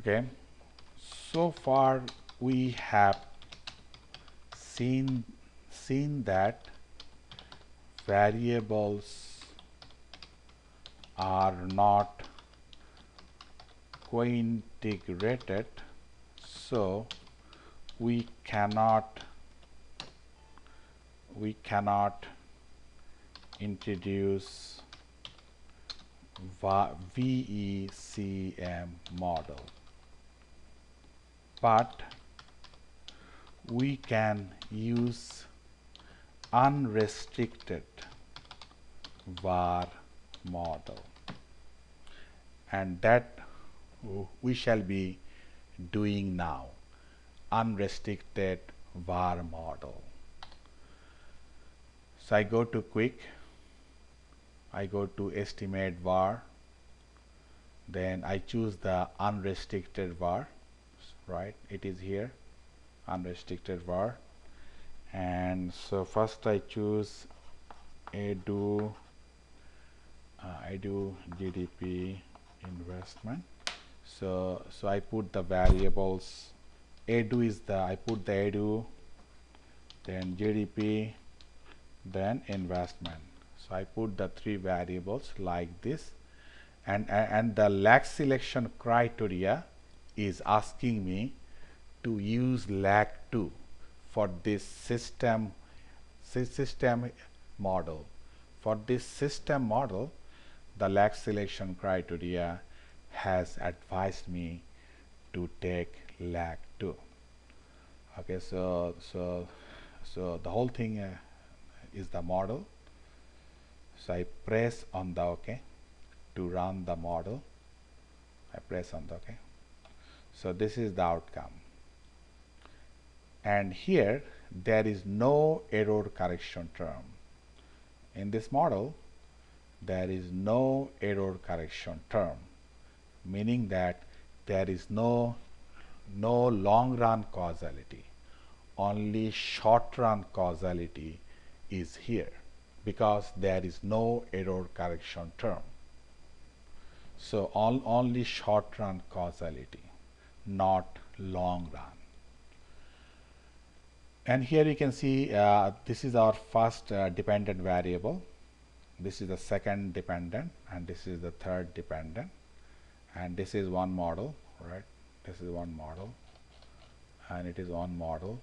Okay, so far we have seen that variables are not co-integrated, so we cannot introduce VECM model, but we can use unrestricted VAR model, and that we shall be doing now. Unrestricted VAR model. So I go to quick, I go to estimate VAR, then I choose the unrestricted VAR, right? It is here, unrestricted VAR. And so first I choose I do GDP investment. So I put the variables. Edu is the, I put the edu, then GDP, then investment. So I put the three variables like this, and the lag selection criteria is asking me to use lag 2 for this system model. For this system model, the lag selection criteria has advised me to take lag 2. Okay, so the whole thing is the model. So I press on the OK to run the model. I press on the OK. So this is the outcome, and here there is no error correction term. In this model there is no error correction term, meaning that there is no long run causality, only short run causality is here because there is no error correction term. So only short run causality, not long run. And here you can see this is our first dependent variable, this is the second dependent, and this is the third dependent, and this is one model, right? This is one model, and it is one model,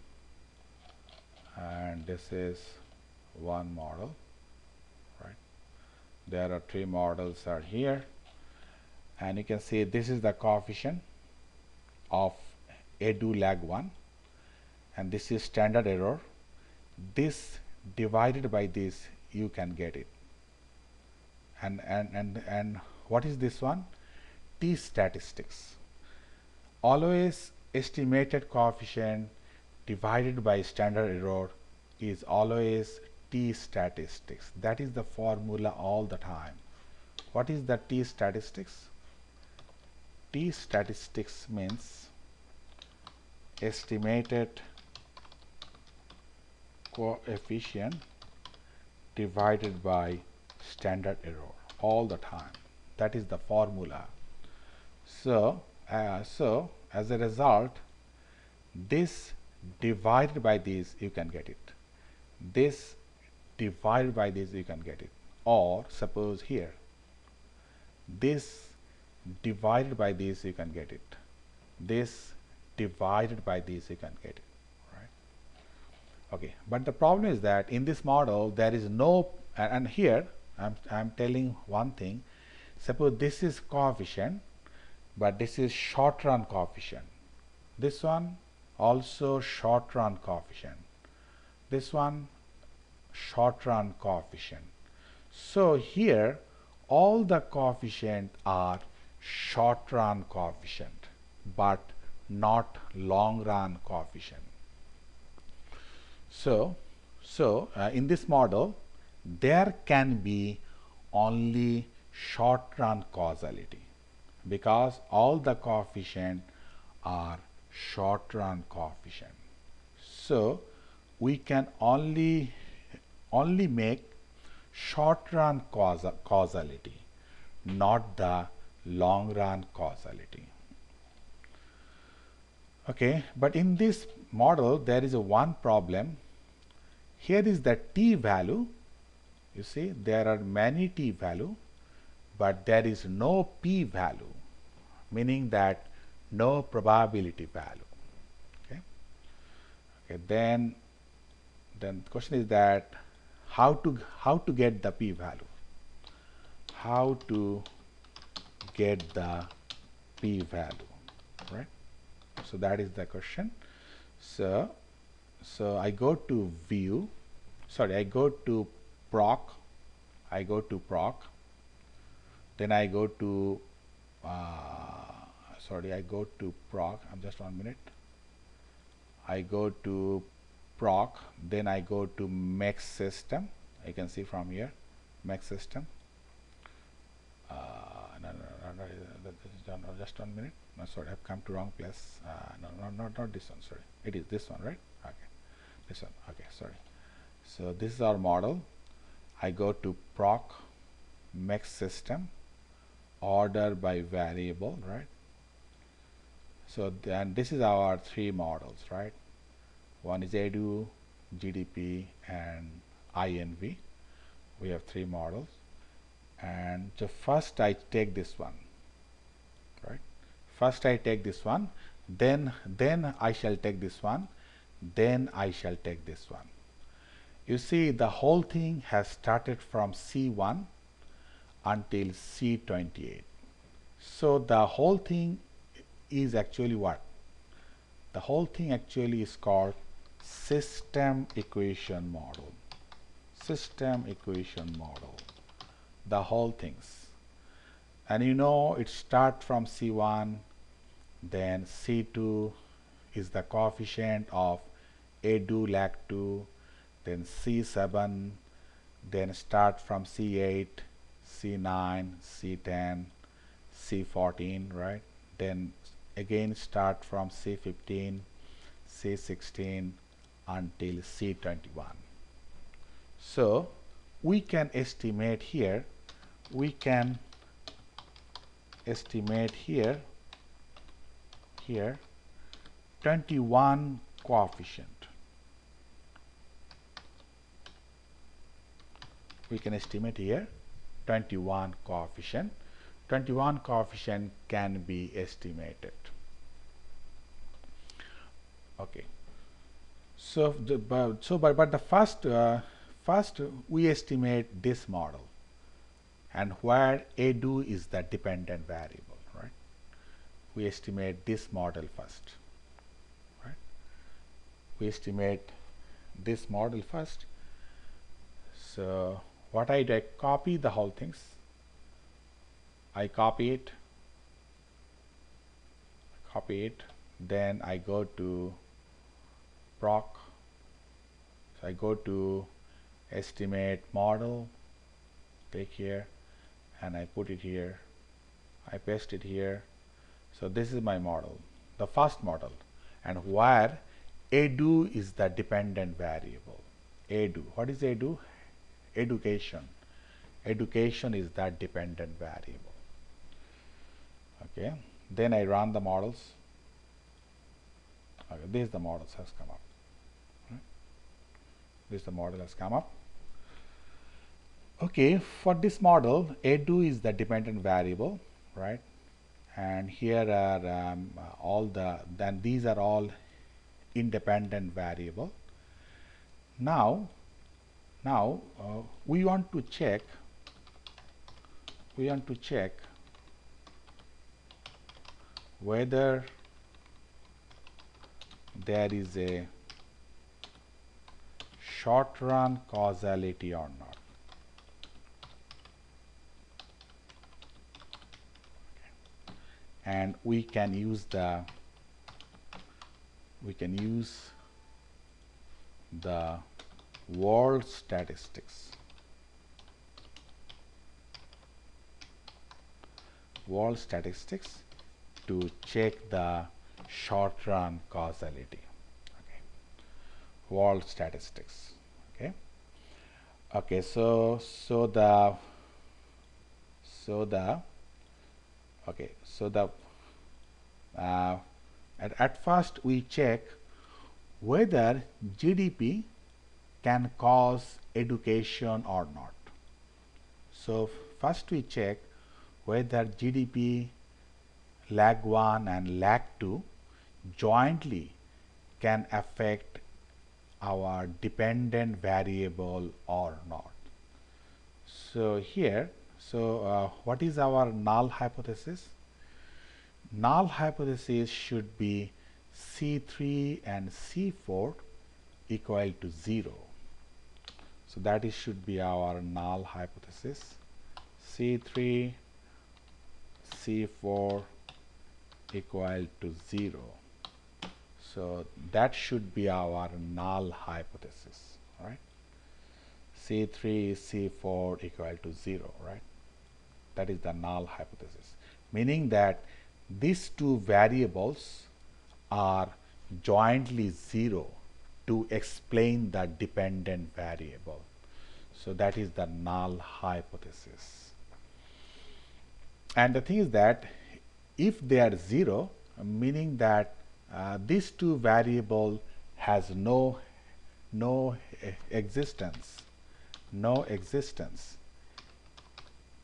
and this is one model, right? There are three models are here, and you can see this is the coefficient of edu lag 1, and this is standard error. This divided by this, you can get it. And what is this one? T statistics. Always estimated coefficient divided by standard error is always T statistics. That is the formula all the time. What is the T statistics? T statistics means estimated coefficient divided by standard error all the time. That is the formula. So as a result, this divided by this, you can get it. This divided by this, you can get it. Or suppose here, this divided by this, you can get it. This divided by this, you can get it. Right? Okay. But the problem is that in this model there is no, and here I'm telling one thing. Suppose this is coefficient, but this is short run coefficient. This one also short run coefficient. This one short run coefficient. So here all the coefficient are short run coefficient, but not long run coefficient. So in this model there can be only short run causality, because all the coefficient are short run coefficient. So we can only make short run causality, not the long run causality. Okay, but in this model there is a one problem. Here is the t value. You see, there are many t value, but there is no p value, meaning that no probability value. Okay. Okay. Then the question is that how to get the p value? How to get the p value, right? So that is the question. So I go to view. Sorry, I go to proc. I go to proc. Then I go to proc. I'm just 1 minute. I go to proc. Then I go to mex system. You can see from here, mex system. Just 1 minute. No, sorry, I've come to wrong place. Not this one. Sorry, it is this one, right? Okay, this one. Okay, sorry. So this is our model. I go to proc, mex system, order by variable, right? So then this is our three models, right? One is ADU, GDP, and INV. We have three models, and so first I take this one. Then I shall take this one, then I shall take this one. You see, the whole thing has started from C1 until C28. So the whole thing is actually what? The whole thing actually is called system equation model. System equation model. The whole things. And you know, it starts from C1, then C2 is the coefficient of ADU LAG2, then C7, then start from C8, C9, C10, C14, right? Then again start from C15, C16 until C21. So we can estimate here, we can estimate here 21 coefficient. We can estimate here 21 coefficient. 21 coefficient can be estimated. Okay. So but the first we estimate this model, and where ADU is the dependent variable, right? We estimate this model first, right? So what I do, I copy the whole things. I copy it, then I go to proc. So I go to estimate model, take here, and I put it here, I paste it here. So this is my model, the first model, and where ADU is the dependent variable. ADU, what is ADU? Education. Education is that dependent variable. Okay, then I run the models. Okay, this the models has come up. Right? This the model has come up. Okay, for this model, ADU is the dependent variable, right? And here are these are all independent variable. Now we want to check whether there is a short-run causality or not. And we can use the Wald statistics. Wald statistics to check the short run causality. Okay. Wald statistics. Okay. Okay. So the And at first we check whether GDP can cause education or not. So, first we check whether GDP lag 1 and lag 2 jointly can affect our dependent variable or not. So, here, what is our null hypothesis? Null hypothesis should be C3 and C4 equal to 0. So, that is should be our null hypothesis. C3, C4 equal to 0. So, that should be our null hypothesis, right? C3, C4 equal to 0, right? That is the null hypothesis, meaning that these two variables are jointly 0 to explain the dependent variable. So, that is the null hypothesis. And the thing is that if they are 0, meaning that these two variable has no existence.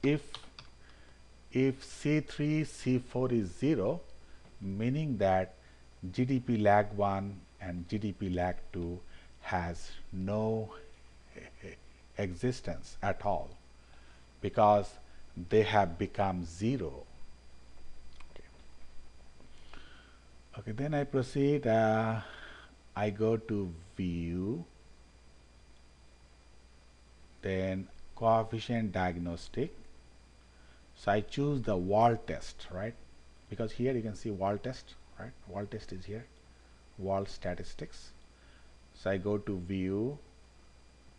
If C3, C4 is 0, meaning that GDP lag 1 and GDP lag 2 has no existence at all, because they have become 0. Okay, then I proceed. I go to view, then coefficient diagnostic. So, I choose the Wald test, right? Because here you can see Wald test, right? Wald test is here, Wald statistics. So, I go to view,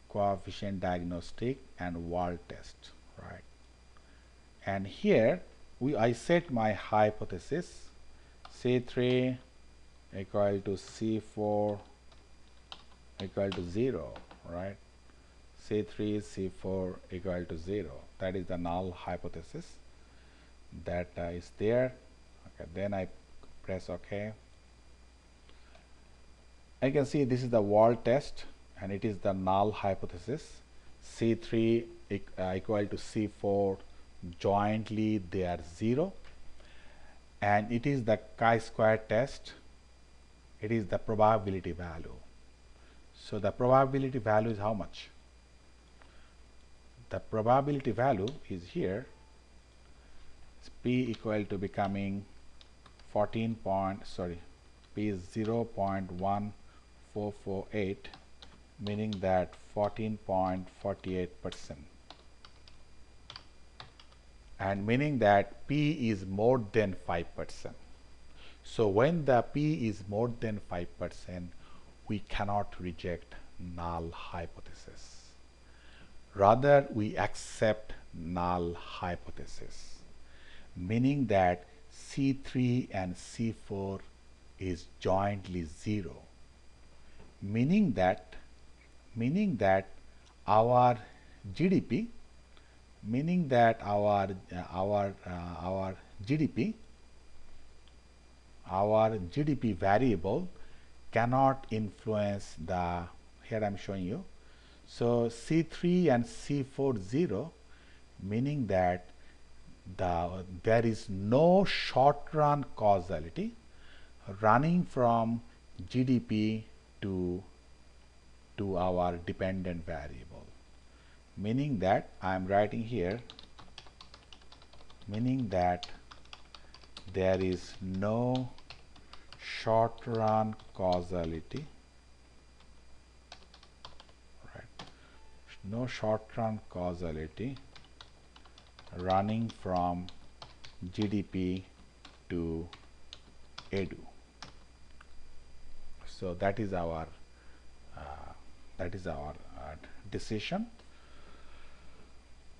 coefficient diagnostic and Wald test, right? And here I set my hypothesis C3 equal to C4 equal to 0, right? C3, C4 equal to 0. That is the null hypothesis that is there. Okay, then I press OK. I can see this is the Wald test and it is the null hypothesis. C3 equal to C4 jointly they are 0, and it is the chi-square test. It is the probability value. So, the probability value is how much? The probability value is here, it's p equal to becoming p is 0.1448, meaning that 14.48%, and meaning that p is more than 5%. So, when the p is more than 5%, we cannot reject null hypothesis. Rather, we accept null hypothesis, meaning that C3 and C4 is jointly 0, meaning that our GDP, our GDP variable cannot influence the, here I am showing you. So, C3 and C4 0, meaning that there is no short run causality running from GDP to our dependent variable, meaning that I am writing here, meaning that there is no short run causality. No short-run causality running from GDP to edu. So, that is our decision.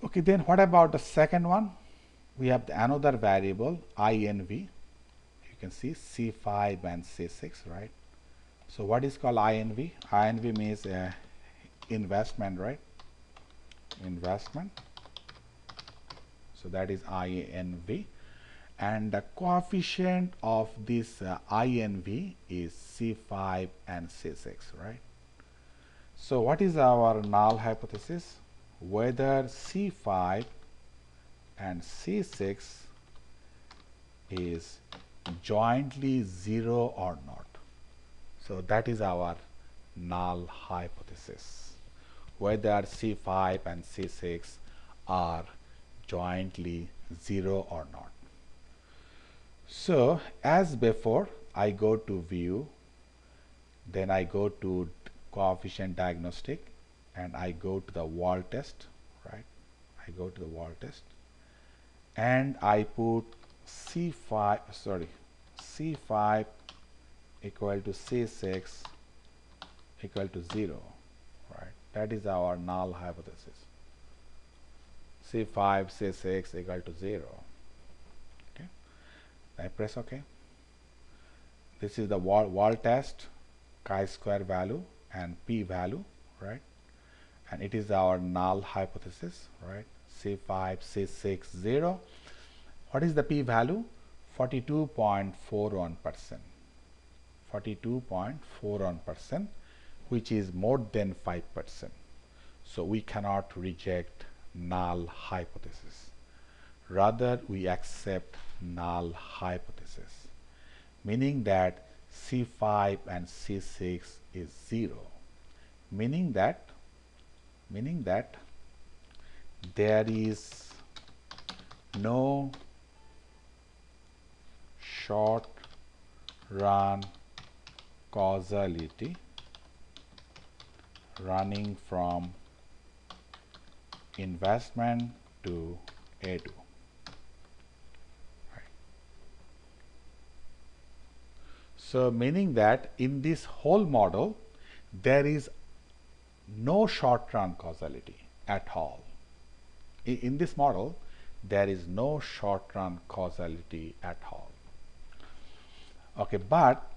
Okay, then what about the second one? We have another variable INV. You can see C5 and C6, right? So, what is called INV? INV means investment, right? Investment. So, that is INV, and the coefficient of this INV is C5 and C6, right? So what is our null hypothesis? Whether C5 and C6 is jointly 0 or not. So that is our null hypothesis, whether C5 and C6 are jointly 0 or not. So as before, I go to view, then I go to coefficient diagnostic, and I go to the Wald test, right? I go to the Wald test and I put C5 equal to C6 equal to 0, right? That is our null hypothesis. C5, C6 equal to 0. Okay. I press OK. This is the Wald test, chi-square value and p value, right? And it is our null hypothesis, right? C5, C6, 0. What is the p value? 42.41%. 42.41%, which is more than 5%. So we cannot reject null hypothesis. Rather, we accept null hypothesis, meaning that C5 and C6 is 0, meaning that there is no short run causality running from investment to edu. Right. So meaning that in this whole model there is no short run causality at all. In this model there is no short run causality at all. Okay, but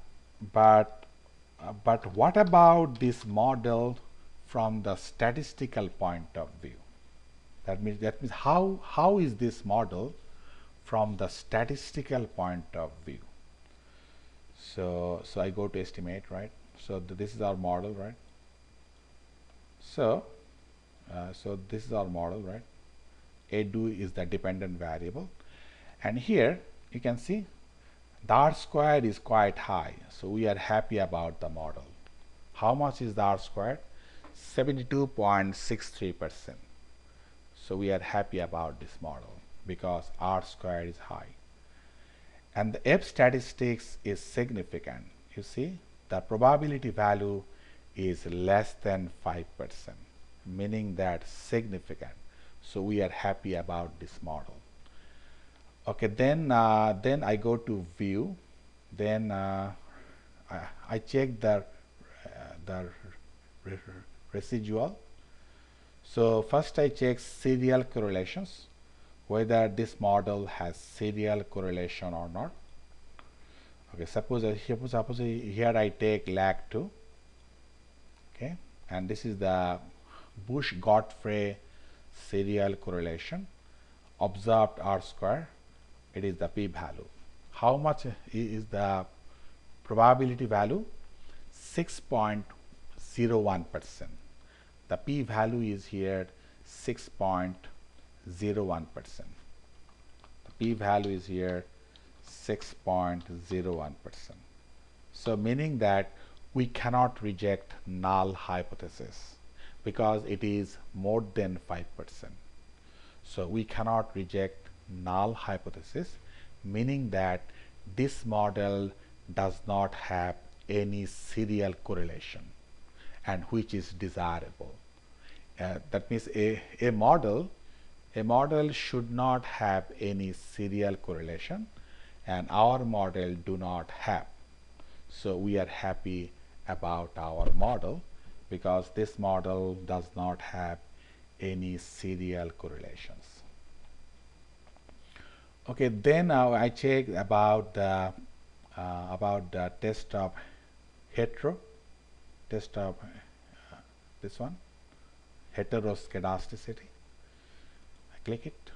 what about this model from the statistical point of view? That means how is this model from the statistical point of view? So I go to estimate, right? So this is our model, right? So this is our model, right? Edu is the dependent variable, and here you can see the R squared is quite high, so we are happy about the model. How much is the R squared? 72.63%. So we are happy about this model because R squared is high. And the F statistics is significant. You see, the probability value is less than 5%, meaning that significant. So we are happy about this model. Okay, then I go to view, then I check the residual. So first I check serial correlations, whether this model has serial correlation or not. Okay, suppose here I take LAG2. Okay, and this is the Breusch-Godfrey serial correlation, observed R square. It is the p value. How much is the probability value? 6.01%. The p value is here 6.01%. The p value is here 6.01%. So meaning that we cannot reject null hypothesis because it is more than 5%. So we cannot reject null hypothesis, meaning that this model does not have any serial correlation, and which is desirable. That means a model should not have any serial correlation, and our model do not have. So we are happy about our model because this model does not have any serial correlations. Okay, then I check about the test of hetero, test of this one, heteroscedasticity. I click it,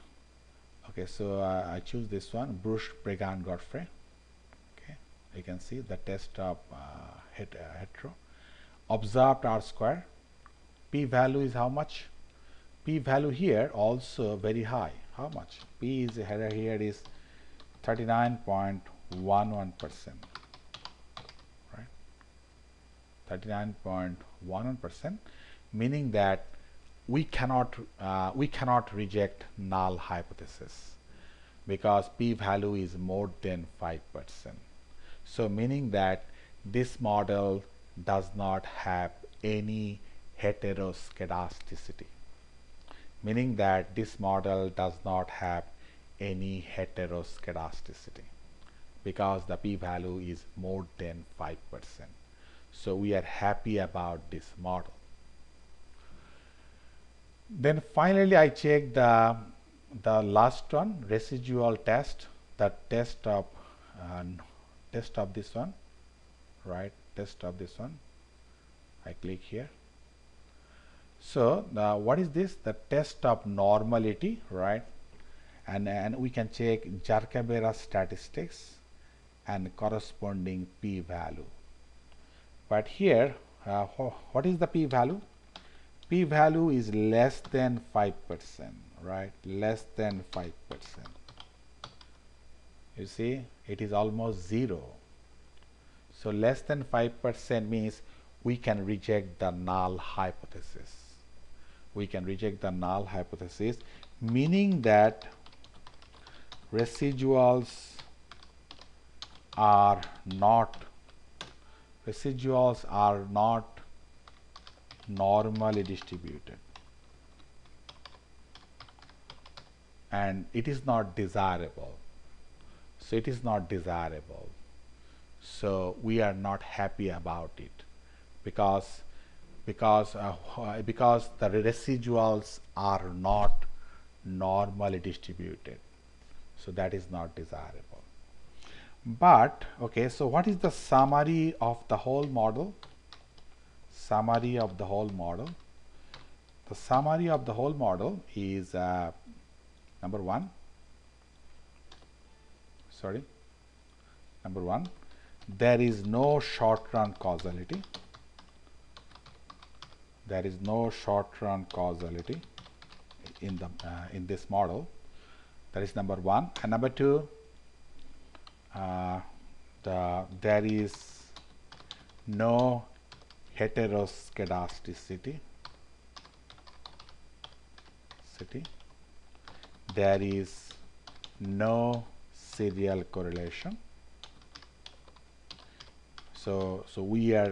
Okay, so I choose this one, Breusch-Pagan-Godfrey. Okay, you can see the test of hetero. Observed R square. P value is how much? P value here also very high. How much? P is here is 39.11%. Right? 39.11%, meaning that we cannot reject null hypothesis because p value is more than 5%. So meaning that this model does not have any heteroscedasticity, meaning that this model does not have any heteroscedasticity because the p value is more than 5%. So we are happy about this model. Then finally I check the last one, residual test, the test of this one, right? Test of this one. I click here. So what is this? The test of normality, right? And we can check Jarque-Bera statistics and corresponding p value. But here what is the p value? P value is less than 5%, right? Less than 5%. You see, it is almost zero. So less than 5% means we can reject the null hypothesis. We can reject the null hypothesis, meaning that residuals are not normally distributed, and it is not desirable. So it is not desirable, so we are not happy about it because the residuals are not normally distributed, so that is not desirable. But okay, so what is the summary of the whole model? Summary of the whole model. The summary of the whole model is number one, there is no short-run causality. There is no short-run causality in this model. That is number one. And number two, there is no heteroscedasticity. There is no serial correlation. So there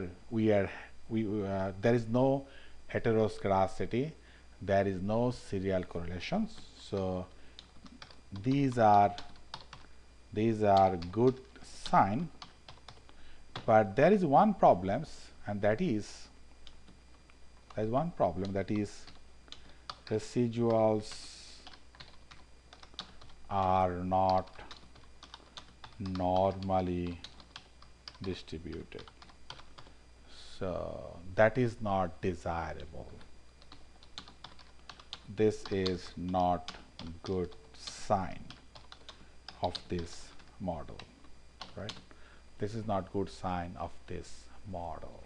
is no heteroscedasticity. There is no serial correlations. So these are good sign. But there is one problem. And that is, there is one problem, that is residuals are not normally distributed. So that is not desirable. This is not good sign of this model, right? This is not good sign of this model.